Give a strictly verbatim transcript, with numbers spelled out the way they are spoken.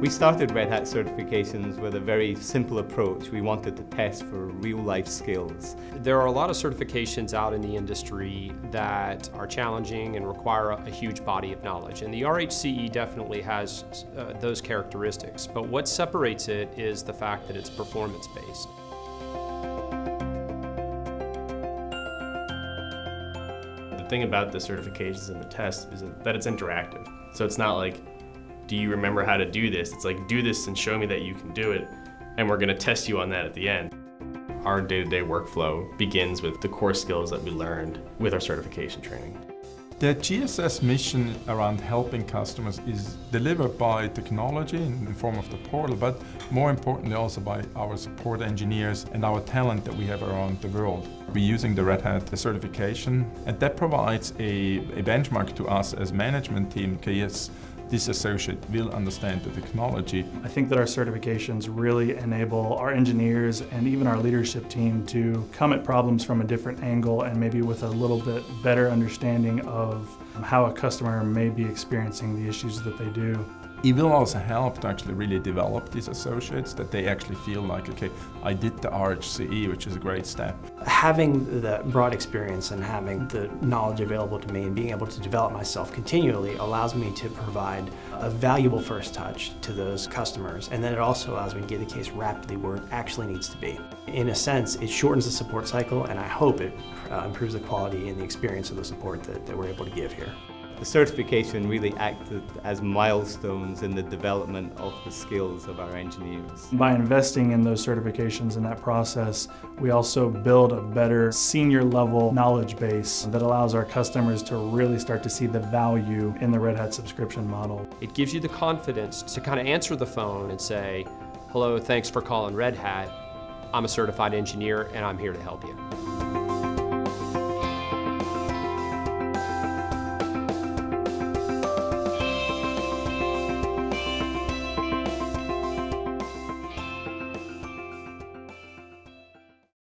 We started Red Hat certifications with a very simple approach. We wanted to test for real-life skills. There are a lot of certifications out in the industry that are challenging and require a huge body of knowledge, and the R H C E definitely has uh, those characteristics, but what separates it is the fact that it's performance-based. The thing about the certifications and the tests is that it's interactive, so it's not like, do you remember how to do this? It's like, do this and show me that you can do it, and we're gonna test you on that at the end. Our day-to-day workflow begins with the core skills that we learned with our certification training. The G S S mission around helping customers is delivered by technology in the form of the portal, but more importantly also by our support engineers and our talent that we have around the world. We're using the Red Hat certification, and that provides a, a benchmark to us as management team. Okay, yes, this associate will understand the technology. I think that our certifications really enable our engineers and even our leadership team to come at problems from a different angle and maybe with a little bit better understanding of how a customer may be experiencing the issues that they do. It will also help to actually really develop these associates, that they actually feel like, okay, I did the R H C E, which is a great step. Having the broad experience and having the knowledge available to me and being able to develop myself continually allows me to provide a valuable first touch to those customers, and then it also allows me to get the case rapidly where it actually needs to be. In a sense, it shortens the support cycle, and I hope it uh, improves the quality and the experience of the support that, that we're able to give here. The certification really acted as milestones in the development of the skills of our engineers. By investing in those certifications and that process, we also build a better senior level knowledge base that allows our customers to really start to see the value in the Red Hat subscription model. It gives you the confidence to kind of answer the phone and say, hello, thanks for calling Red Hat. I'm a certified engineer and I'm here to help you.